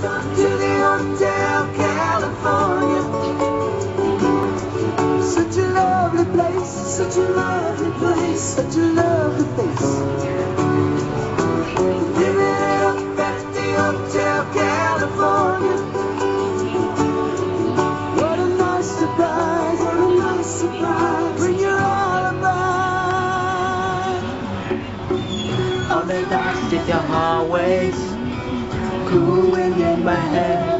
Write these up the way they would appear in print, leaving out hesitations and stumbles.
Welcome to the Hotel California. Such a lovely place, such a lovely place, such a lovely place. Living it up at the Hotel California. What a nice surprise, what a nice surprise when you're all alone. All the lights in the hallways, cool wind in my hair,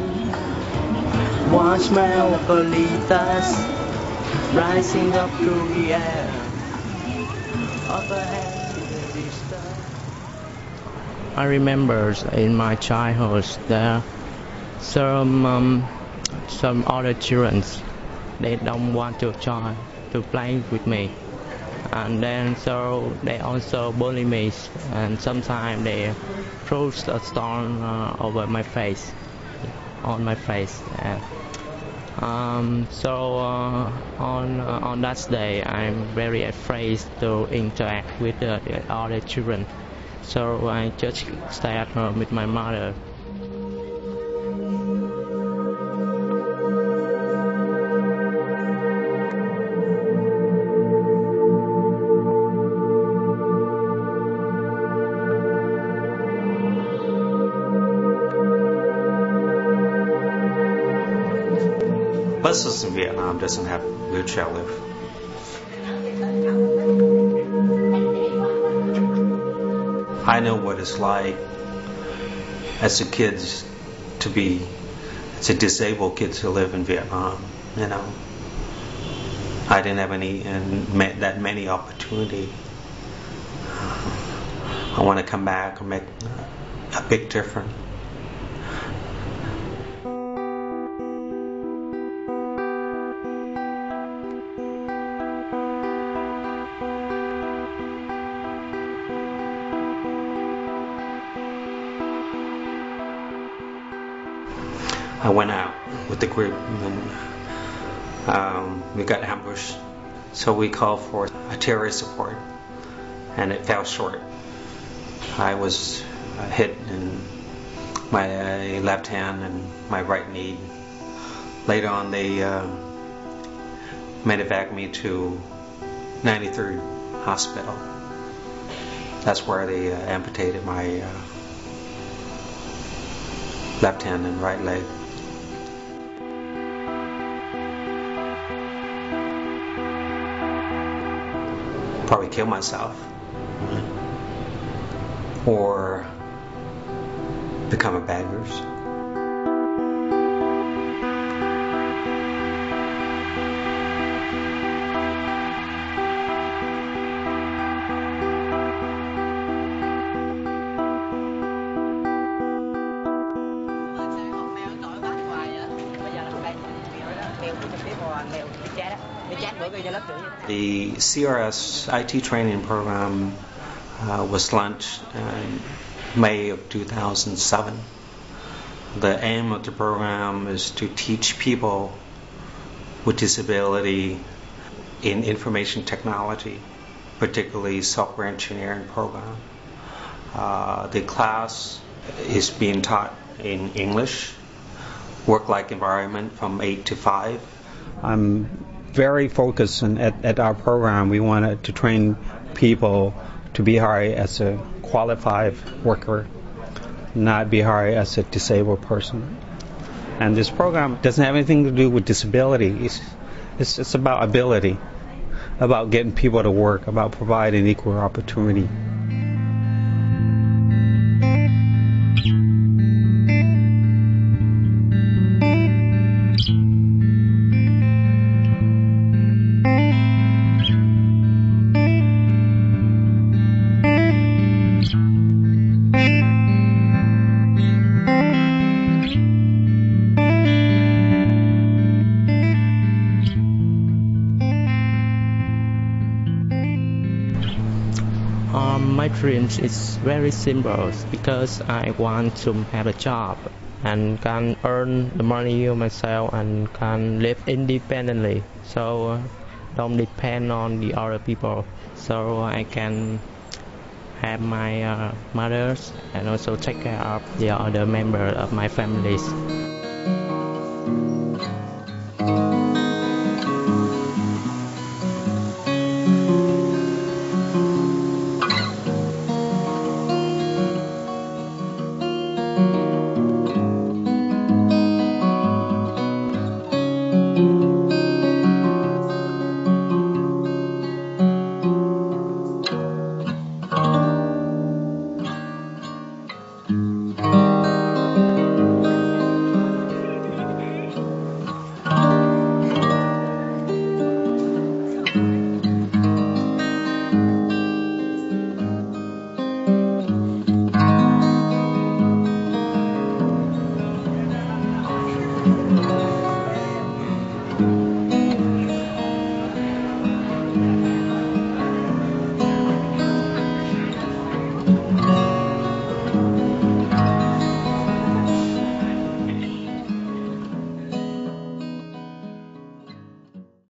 one smell of olitas rising up through the air. I remember in my childhood there some other children, they don't want to join to play with me, and then so they also bully me, and sometimes they throw a stone over my face, on my face. On that day, I'm very afraid to interact with the other children, so I just stay at home with my mother. The system in Vietnam doesn't have wheelchair lift. I know what it's like as a kid to be, as a disabled kid to live in Vietnam, you know. I didn't have any that many opportunity. I want to come back and make a big difference. I went out with the group and we got ambushed, so we called for a terrorist support, and it fell short. I was hit in my left hand and my right knee. Later on, they medevaced me to 93rd Hospital. That's where they amputated my left hand and right leg. Probably kill myself or become a bad nurse. The CRS IT training program was launched in May of 2007. The aim of the program is to teach people with disability in information technology, particularly software engineering program. The class is being taught in English, work-like environment from 8 to 5. I'm very focused at our program. We wanted to train people to be hired as a qualified worker, not be hired as a disabled person. And this program doesn't have anything to do with disability. It's just about ability, about getting people to work, about providing equal opportunity. My dreams is very simple because I want to have a job and can earn the money myself and can live independently. So don't depend on the other people. So I can have my mothers and also take care of the other members of my families.